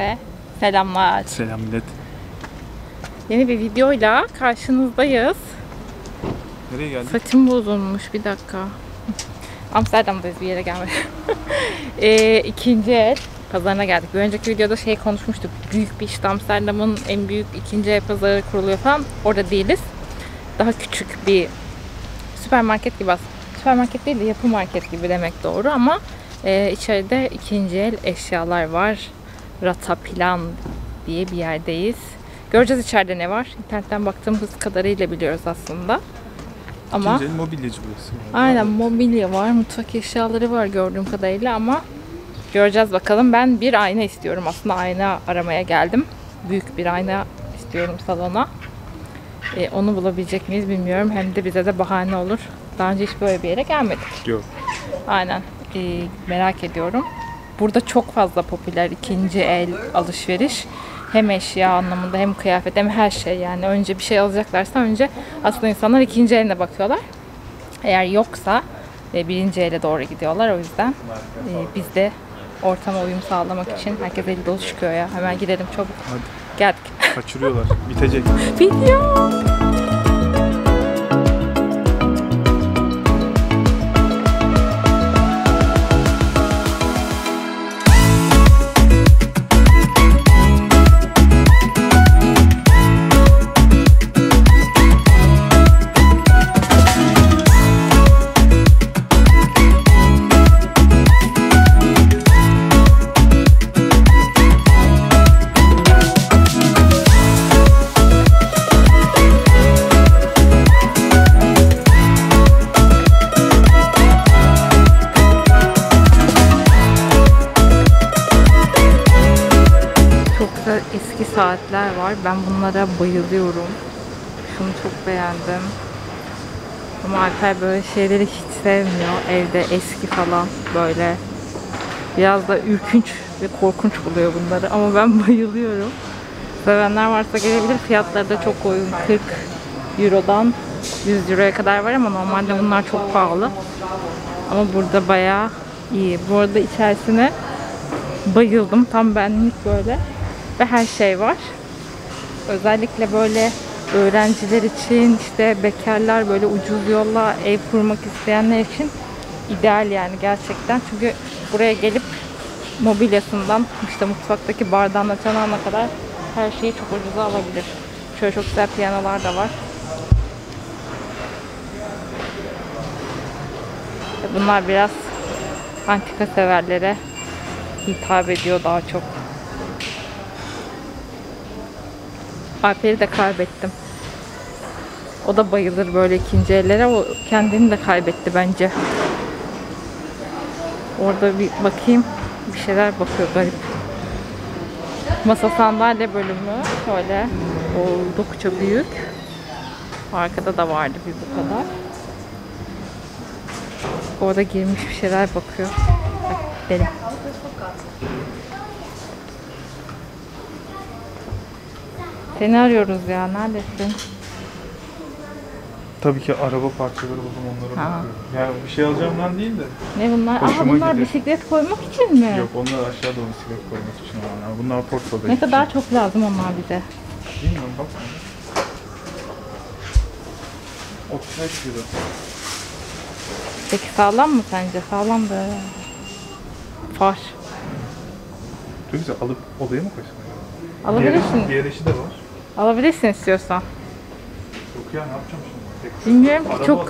Herkese selamlar. Selam millet. Yeni bir videoyla karşınızdayız. Nereye geldik? Saçım bozulmuş, bir dakika. Amsterdam'dayız, bir yere gelmedik. İkinci el pazarına geldik. Bir önceki videoda şey konuşmuştuk. Büyük bir işte Amsterdam'ın en büyük ikinci el pazarı kuruluyor falan. Orada değiliz. Daha küçük bir süpermarket gibi aslında. Süpermarket değil de yapı market gibi demek doğru ama içeride ikinci el eşyalar var. Rata Plan diye bir yerdeyiz. Göreceğiz içeride ne var. İnternetten baktığımız kadarıyla biliyoruz aslında. Ama ikinci el mobilyacı burası. Aynen, mobilya var, mutfak eşyaları var gördüğüm kadarıyla ama göreceğiz bakalım. Ben bir ayna istiyorum. Aslında ayna aramaya geldim. Büyük bir ayna istiyorum salona. Onu bulabilecek miyiz bilmiyorum. Hem de bize de bahane olur. Daha önce hiç böyle bir yere gelmedik. Yok. Aynen. Merak ediyorum. Burada çok fazla popüler ikinci el alışveriş. Hem eşya anlamında hem kıyafet hem her şey. Yani önce bir şey alacaklarsa önce aslında insanlar ikinci eline bakıyorlar. Eğer yoksa birinci ele doğru gidiyorlar. O yüzden biz de ortama uyum sağlamak için herkes eli dolu çıkıyor ya. Hemen gidelim çabuk. Hadi. Geldik. Kaçırıyorlar. Bitecek. Bitiyor. Saatler var. Ben bunlara bayılıyorum. Şunu çok beğendim. Ama Alper böyle şeyleri hiç sevmiyor. Evde eski falan böyle. Biraz da ürkünç ve korkunç buluyor bunları. Ama ben bayılıyorum. Sevenler varsa gelebilir. Fiyatları da çok uygun. 40 Euro'dan 100 Euro'ya kadar var ama normalde bunlar çok pahalı. Ama burada bayağı iyi. Bu arada içerisine bayıldım. Tam benlik böyle. Ve her şey var. Özellikle böyle öğrenciler için, işte bekarlar, böyle ucuz yolla ev kurmak isteyenler için ideal yani gerçekten. Çünkü buraya gelip mobilyasından, işte mutfaktaki bardağına, çanağına kadar her şeyi çok ucuza alabilir. Şöyle çok güzel piyanolar da var. Bunlar biraz antika severlere hitap ediyor daha çok. Alper'i de kaybettim. O da bayılır böyle ikinci ellere. O kendini de kaybetti bence. Orada bir bakayım. Bir şeyler bakıyor garip. Masa sandalye bölümü şöyle oldukça büyük. Arkada da vardı bir bu kadar. Orada girmiş bir şeyler bakıyor. Bak gidelim. Seni arıyoruz ya, neredesin? Tabii ki araba parçaları buldum, onlara bakıyorum. Yani bir şey alacağımdan değil de. Ne bunlar? Aha, bunlar gidiyor. Bisiklet koymak için mi? Yok, onlar aşağıda bisiklet koymak için olanlar. Bunlar portföy. Ne kadar için. Çok lazım onlar bize. Bilmiyorum, bakma. 35 euro. Peki sağlam mı sence? Sağlam da. Far. Çok güzel, alıp odaya mı koysun? Alabilirsin. Diğer eşi de var. Alabilirsin istiyorsan. Yok ya, ne yapacağım şimdi? Tek bilmiyorum ki, çok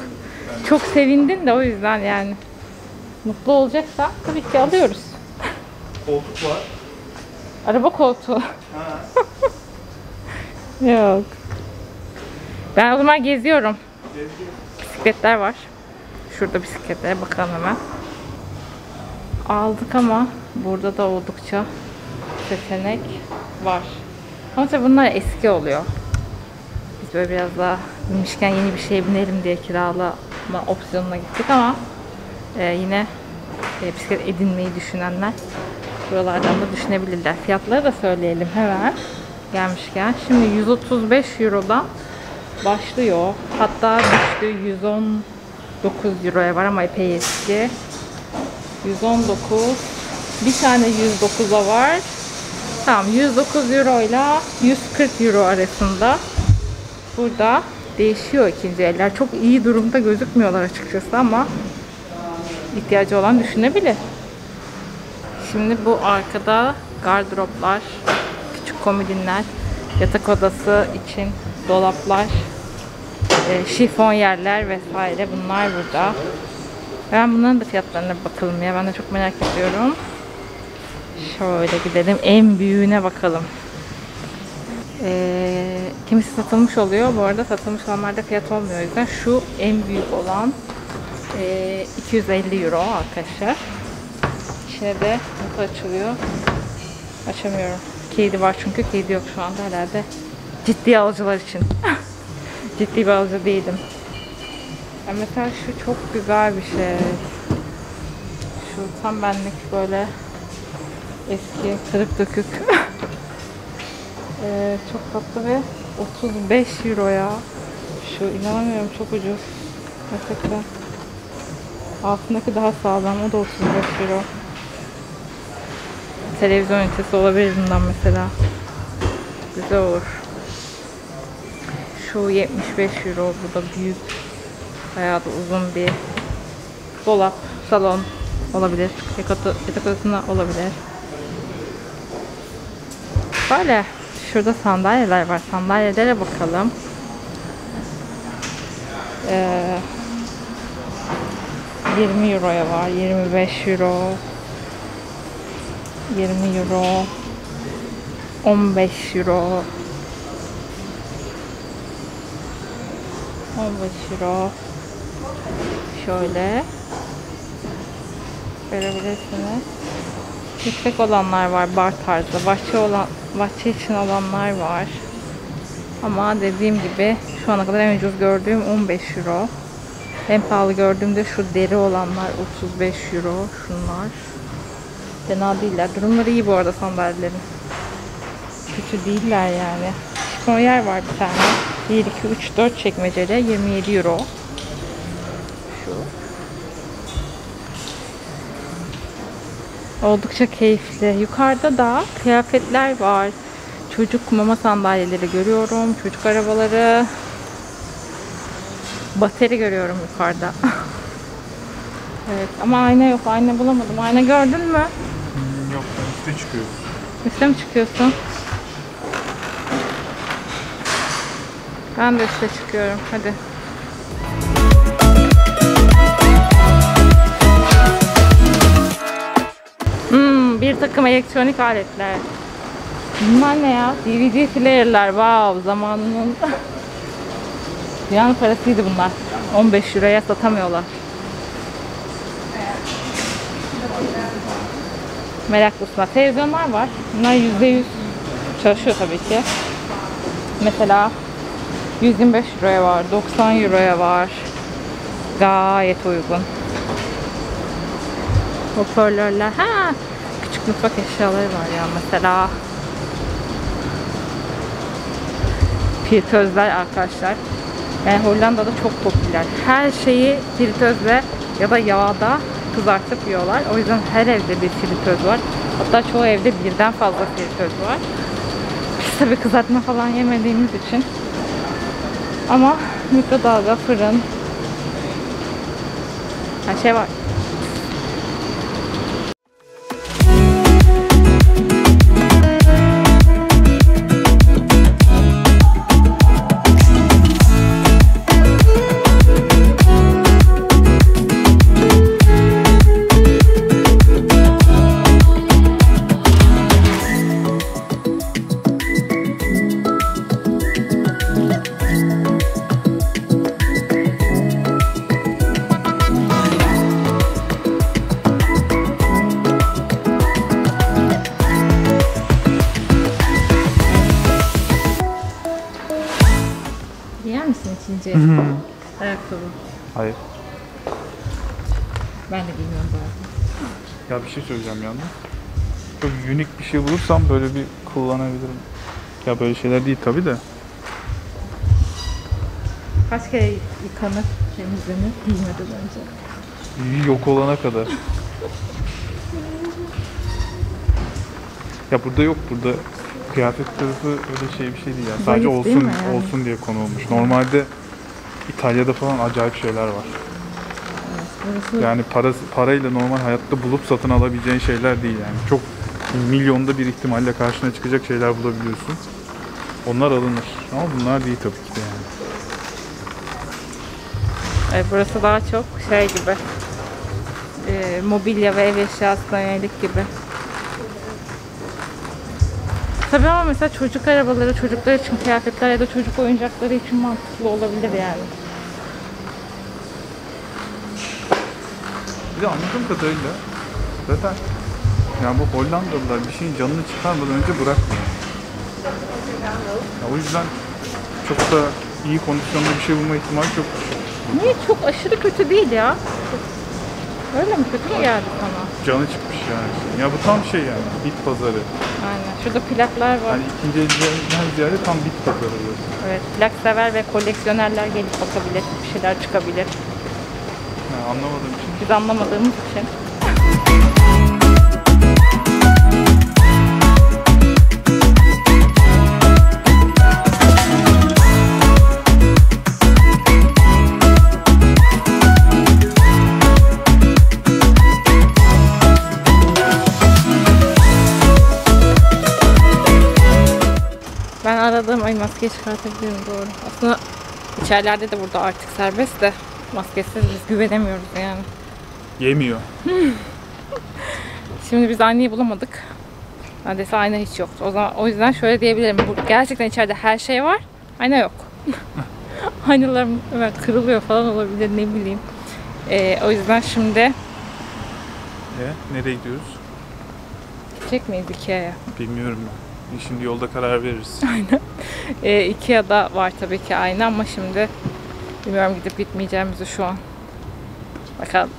yani. Çok sevindin de o yüzden yani. Mutlu olacaksa tabii ki alıyoruz. Koltuk var. Araba koltuğu. Yok. Ben o zaman geziyorum. Bisikletler var. Şurada bisikletlere bakalım hemen. Aldık ama burada da oldukça seçenek var. Ama tabi bunlar eski oluyor. Biz böyle biraz daha binmişken yeni bir şeye binelim diye kiralama opsiyonuna gittik ama yine bisiklet edinmeyi düşünenler buralardan da düşünebilirler. Fiyatları da söyleyelim hemen gelmişken. Şimdi 135 Euro'dan başlıyor. Hatta düştü, 119 Euro'ya var ama epey eski. 119, bir tane 109'a var. Tamam, 109 euro ile 140 euro arasında. Burada değişiyor ikinci eller. Çok iyi durumda gözükmüyorlar açıkçası ama ihtiyacı olan düşünebilir. Şimdi bu arkada gardıroplar, küçük komodinler, yatak odası için dolaplar, şifon yerler vesaire, bunlar burada. Ben bunların da fiyatlarına bakalım ya. Ben de çok merak ediyorum. Şöyle gidelim. En büyüğüne bakalım. Kimisi satılmış oluyor. Bu arada satılmış olanlarda fiyat olmuyor. O yüzden şu en büyük olan 250 euro arkadaşlar. İçine de nasıl açılıyor? Açamıyorum. Kilidi var çünkü. Kilidi yok şu anda herhalde. Ciddi alıcılar için. Ciddi bir alıcı değilim. Yani mesela şu çok güzel bir şey. Şu tam benlik böyle eski kırık dökük. Çok tatlı ve 35 euro ya. Şu inanamıyorum, çok ucuz. Mesela altındaki daha sağlam, o da 35 euro. Televizyon ünitesi olabilir bundan mesela. Güzel olur. Şu 75 euro. Bu da büyük. Bayağı da uzun bir dolap, salon olabilir. Yatak odasına olabilir. Böyle. Şurada sandalyeler var. Sandalyelere bakalım. €20'ya var. €25. €20. €15. €15. Şöyle görebilirsiniz. Yüksek olanlar var, bar tarzı. Bahçe için olanlar var. Ama dediğim gibi şu ana kadar en ucuz gördüğüm €15. En pahalı gördüğüm de şu deri olanlar, €35. Şunlar. Fena değiller. Durumları iyi bu arada sandalyelerin. Kötü değiller yani. Şifon yer var bir tane. 1, 2, 3, 4 çekmecede €27. Şu. Oldukça keyifli. Yukarıda da kıyafetler var. Çocuk mama sandalyeleri görüyorum. Çocuk arabaları. Bateri görüyorum yukarıda. Evet ama ayna yok. Ayna bulamadım. Ayna gördün mü? Yok, ben üste çıkıyorum. Üste mi çıkıyorsun? Ben de üste çıkıyorum. Hadi. Bir takım elektronik aletler. Bunlar ne ya? DVD player'ler. Wow, zamanının dünyanın parasıydı bunlar. €15'ya satamıyorlar. Meraklısına. Televizyonlar var. Bunlar %100 çalışıyor tabii ki. Mesela €125 var. €90 var. Gayet uygun. Hoparlörler. Ha, küçük mutfak eşyaları var ya. Mesela fritözler arkadaşlar. Yani Hollanda'da çok popüler. Her şeyi fritözle ya da yağda kızartıp yiyorlar. O yüzden her evde bir fritöz var. Hatta çoğu evde birden fazla fritöz var. Biz tabii kızartma falan yemediğimiz için. Ama mikrodalga, fırın, her şey var. Hayır. Ben de bilmiyorum zaten. Ya bir şey söyleyeceğim yalnız. Çok unik bir şey bulursam böyle bir kullanabilirim. Ya böyle şeyler değil tabi de. Kaç kere yıkanıp temizlenip giymeden önce? Yok olana kadar. Ya burada yok, burada kıyafet tarafı öyle şey bir şey değil yani. Sadece olsun yani? Olsun diye konu olmuş. Normalde İtalya'da falan acayip şeyler var. Evet, yani parayla normal hayatta bulup satın alabileceğin şeyler değil yani. Çok milyonda bir ihtimalle karşına çıkacak şeyler bulabiliyorsun. Onlar alınır ama bunlar değil tabii ki de yani. Burası daha çok şey gibi, mobilya ve ev eşyasına yönelik gibi. Tabii ama mesela çocuk arabaları, çocuklar için kıyafetler ya da çocuk oyuncakları için mantıklı olabilir yani. Bir de anladığım kadarıyla zaten yani bu Hollandalılar bir şeyin canını çıkarmadan önce bırakmıyor. Ya o yüzden çok da iyi kondisyonda bir şey bulma ihtimali çok düşük. Niye? Çok aşırı kötü değil ya. Öyle mi? Kötü mü geldi sana? Canı çıkmış yani. Ya bu tam şey yani, bit pazarı. Aynen. Şurada plaklar var. Yani ikinci elden ziyade tam bit pazarı. Evet. Plak sever ve koleksiyonerler gelip bakabilir. Bir şeyler çıkabilir. Yani anlamadığım için. Biz anlamadığımız için. Ay, maskeyi çıkartabilirim, doğru. Aslında içerilerde de burada artık serbest de maskesiz biz güvenemiyoruz yani. Yemiyor. Şimdi biz aynayı bulamadık. Neredeyse ayna hiç yoktu. O zaman, o yüzden şöyle diyebilirim. Gerçekten içeride her şey var. Ayna yok. Aynalarım kırılıyor falan olabilir, ne bileyim. O yüzden şimdi... Nereye gidiyoruz? Gidecek miyiz Ikea'ya? Bilmiyorum ben. Şimdi yolda karar veririz. Aynen. Ikea'da var tabii ki aynı ama şimdi bilmiyorum gidip gitmeyeceğimizi şu an. Bakalım.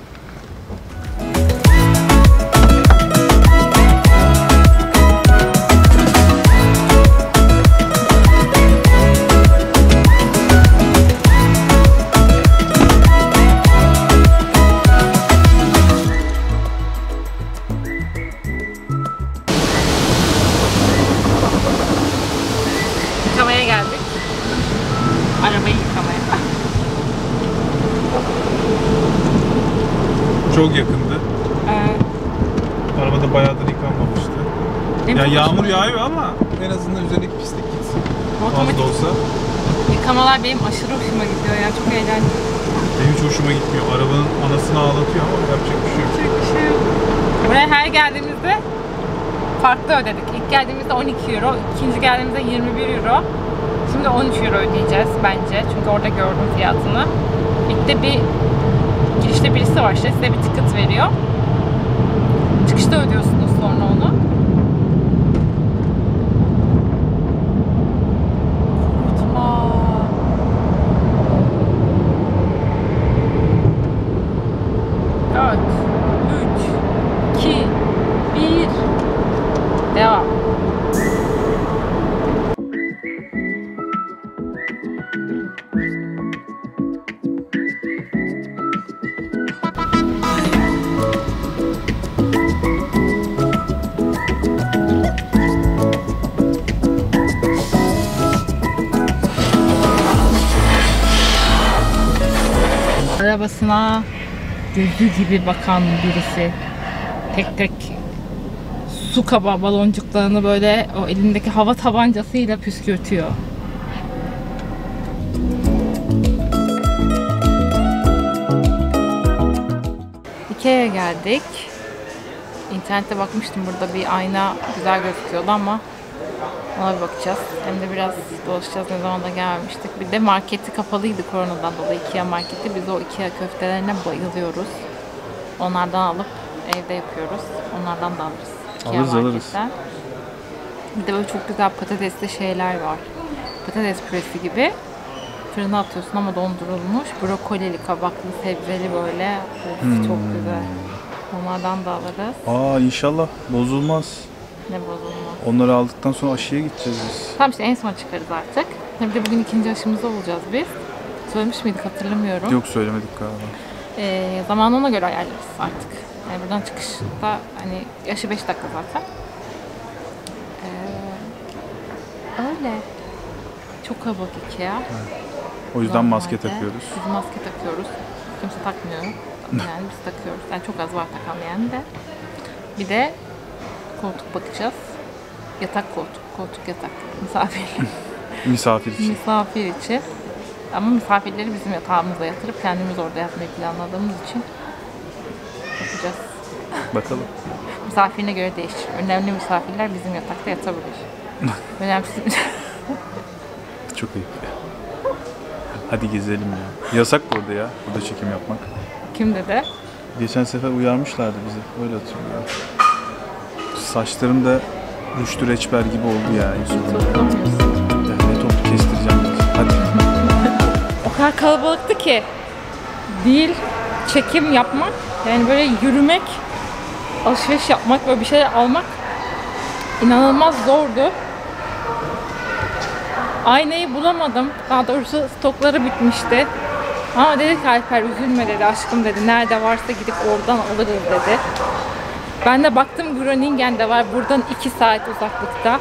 Çok yakındı. Arabada bayağıdır yıkanmamıştı. Ya yağmur yağıyor ama en azından üzerindeki pislik gitsin. Az da olsa. Yıkamalar benim aşırı hoşuma gidiyor ya, çok eğlenceli. Benim hiç hoşuma gitmiyor. Arabanın anasını ağlatıyor ama yapacak bir şey yok. Yapacak bir şey yok. Buraya her geldiğimizde farklı ödedik. İlk geldiğimizde 12 €, ikinci geldiğimizde 21 €. Şimdi 13 € ödeyeceğiz bence çünkü orada gördüm fiyatını. İlk de bir girişte birisi var işte, size bir ticket veriyor. Çıkışta ödüyorsunuz sonra onu. Unutma. Evet. 3, 2, 1. Devam. Arabasına gözü gibi bakan birisi tek tek su kaba baloncuklarını böyle o elindeki hava tabancasıyla püskürtüyor. Ikea'ya geldik. İnternette bakmıştım, burada bir ayna güzel gözüküyordu ama ona bir bakacağız. Hem de biraz dolaşacağız, ne zaman da gelmemiştik. Bir de marketi kapalıydı koronadan dolayı, Ikea marketi. Biz o Ikea köftelerine bayılıyoruz. Onlardan alıp evde yapıyoruz. Onlardan da alırız. Ikea marketten alırız. Bir de böyle çok güzel patatesli şeyler var. Patates püresi gibi. Fırına atıyorsun ama dondurulmuş. Brokolili, kabaklı, sebzeli böyle. Çok güzel. Onlardan da alırız. İnşallah bozulmaz. Ne bozulma. Onları aldıktan sonra aşıya gideceğiz biz. Tamam işte en son çıkarız artık. Bir de bugün ikinci aşımızda olacağız biz. Söylemiş miydik hatırlamıyorum. Yok, söylemedik galiba. Zamanı ona göre ayarlarız artık. Yani buradan çıkışta hani yaşı 5 dakika zaten. Öyle. Çok kaba Ikea. Evet. O yüzden maske takıyoruz. Biz maske takıyoruz. Kimse takmıyor. Yani biz takıyoruz. Yani çok az var takan yani de. Bir de koltuk bakacağız. Yatak koltuk. Koltuk yatak. Misafir. Misafir için. Misafir için. Ama misafirleri bizim yatağımıza yatırıp kendimiz orada yatmayı planladığımız için yapacağız. Bakalım. Misafirine göre değişir. Önemli misafirler bizim yatakta yatabilir. Önemsiz. Çok iyi. Hadi gezelim ya. Yasak burada ya. Burada çekim yapmak. Kim dedi? Geçen sefer uyarmışlardı bizi. Öyle hatırlıyorum. Saçlarım da Rüştü Reçber gibi oldu ya. Ne toplu kestireceğim. Hadi. O kadar kalabalıktı ki. Değil çekim yapmak. Yani böyle yürümek, alışveriş yapmak, böyle bir şeyler almak inanılmaz zordu. Aynayı bulamadım. Daha doğrusu stokları bitmişti. Ama dedi ki Alper üzülme dedi aşkım dedi. Nerede varsa gidip oradan alırız dedi. Ben de baktım Groningen'de var. Buradan 2 saat uzaklıkta.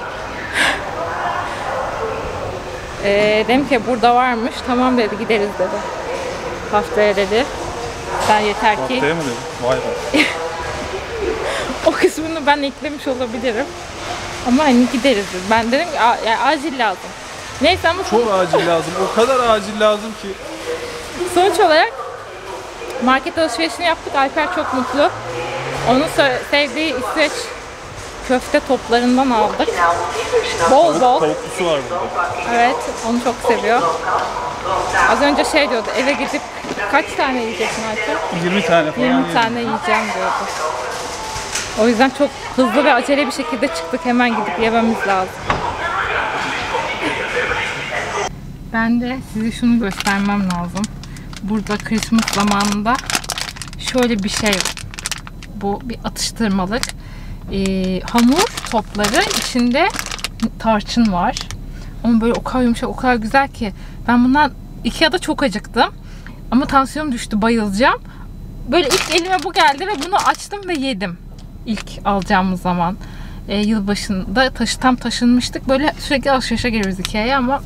Dedim ki burada varmış. Tamam dedi gideriz dedi. Haftaya dedi. Sen yeter ki... Haftaya mı dedi? Vay be. O kısmını ben eklemiş olabilirim. Ama hani gideriz dedi. Ben dedim ki yani acil lazım. Neyse ama... Çok acil lazım. O kadar acil lazım ki. Sonuç olarak market alışverişini yaptık. Alper çok mutlu. Onun sevdiği İsveç köfte toplarından aldık. Bol bol. Tavuklusu var burada. Evet, onu çok seviyor. Az önce şey diyordu, eve gidip kaç tane yiyeceksin Alper? 20 tane falan. 20 tane yiyeceğim diyordu. O yüzden çok hızlı ve acele bir şekilde çıktık. Hemen gidip yememiz lazım. Ben de size şunu göstermem lazım. Burada Christmas zamanında şöyle bir şey, bu bir atıştırmalık hamur topları, içinde tarçın var. Ama böyle o kadar yumuşak, o kadar güzel ki ben bundan Ikea'da çok acıktım. Ama tansiyonum düştü, bayılacağım. Böyle ilk elime bu geldi ve bunu açtım ve yedim. İlk alacağımız zaman yılbaşında tam taşınmıştık. Böyle sürekli alışverişe geliyoruz Ikea'ya ama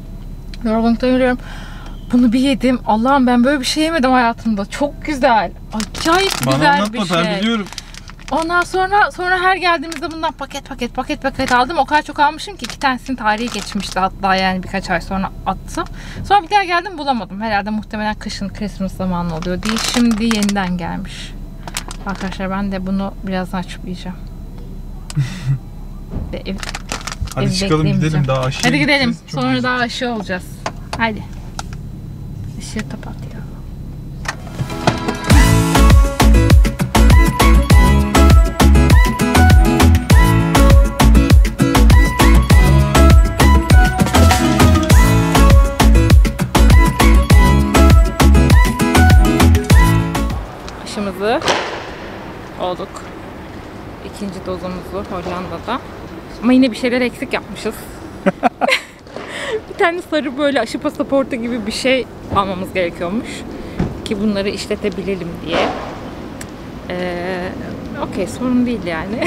yorgunluktan ölüyorum. Bunu bir yedim. Allah'ım ben böyle bir şey yemedim hayatımda. Çok güzel. Acayip bana güzel bir şey. Ben biliyorum. Ondan sonra her geldiğimizde bundan paket paket aldım. O kadar çok almışım ki 2 tanesinin tarihi geçmişti hatta, yani birkaç ay sonra attım. Sonra bir daha geldim, bulamadım. Herhalde muhtemelen kışın Christmas zamanı oluyor diye. Şimdi yeniden gelmiş. Arkadaşlar ben de bunu birazdan açıp yiyeceğim. Hadi çıkalım gidelim, daha aşı. Hadi gidelim. Sonra güzel. Daha aşı olacağız. Hadi. Işığı kapat ya. Aşımızı olduk. 2. dozumuzu Hollanda'da. Ama yine bir şeyler eksik yapmışız. Bir tane sarı böyle aşı pasaportu gibi bir şey almamız gerekiyormuş ki bunları işletebilelim diye. Okey, sorun değil yani.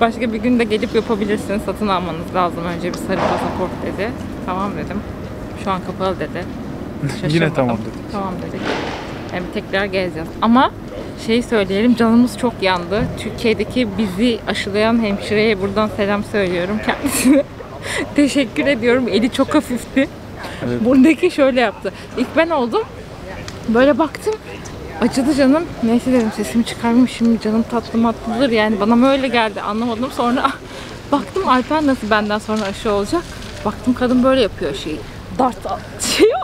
Başka bir gün de gelip yapabilirsiniz, satın almanız lazım önce bir sarı pasaport dedi. Tamam dedim. Şu an kapalı dedi. Yine tamam dedim. Tamam dedik. Yani tekrar gezeceğiz. Ama şeyi söyleyelim, canımız çok yandı. Türkiye'deki bizi aşılayan hemşireye buradan selam söylüyorum kendisine. Teşekkür ediyorum. Eli çok hafifti. Evet. Buradaki şöyle yaptı. İlk ben oldum. Böyle baktım. Acıdı canım. Neyse dedim, sesimi çıkarmışım. Canım tatlı matlıdır. Yani bana mı öyle geldi anlamadım. Sonra baktım Alper nasıl benden sonra aşı olacak. Baktım kadın böyle yapıyor şeyi. Dart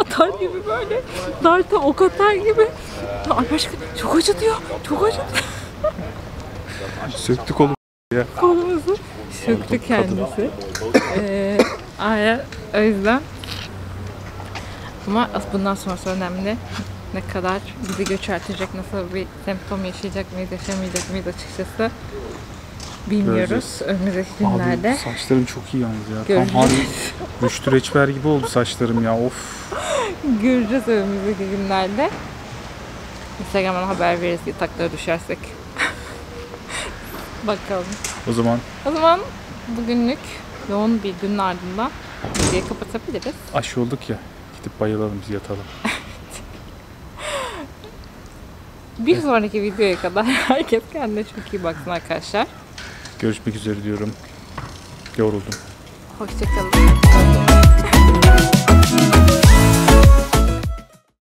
atar gibi böyle. Darta ok atar gibi. Alper çok acı diyor. Çok acı diyor. Söktük oğlum ya. Kolumuzu söktü kendisi. O yüzden. Ama bundan sonrası önemli. Ne kadar bizi göçertecek, nasıl bir semptom yaşayacak mıyız, yaşamayacak mıyız açıkçası bilmiyoruz. Göreceğiz. Önümüzdeki günlerde. Abi, saçlarım çok iyi yalnız ya. Tam Rüştü Reçber gibi oldu saçlarım ya, of. Göreceğiz önümüzdeki günlerde. Instagram'dan haber veririz yataklara düşersek. Bakalım. O zaman bugünlük yoğun bir günün ardından Burayı kapatabiliriz. Aşı olduk ya. Gidip bayılalım, biz yatalım. Bir sonraki videoya kadar herkes kendine çok iyi baksın arkadaşlar. Görüşmek üzere diyorum. Yoruldum. Hoşçakalın.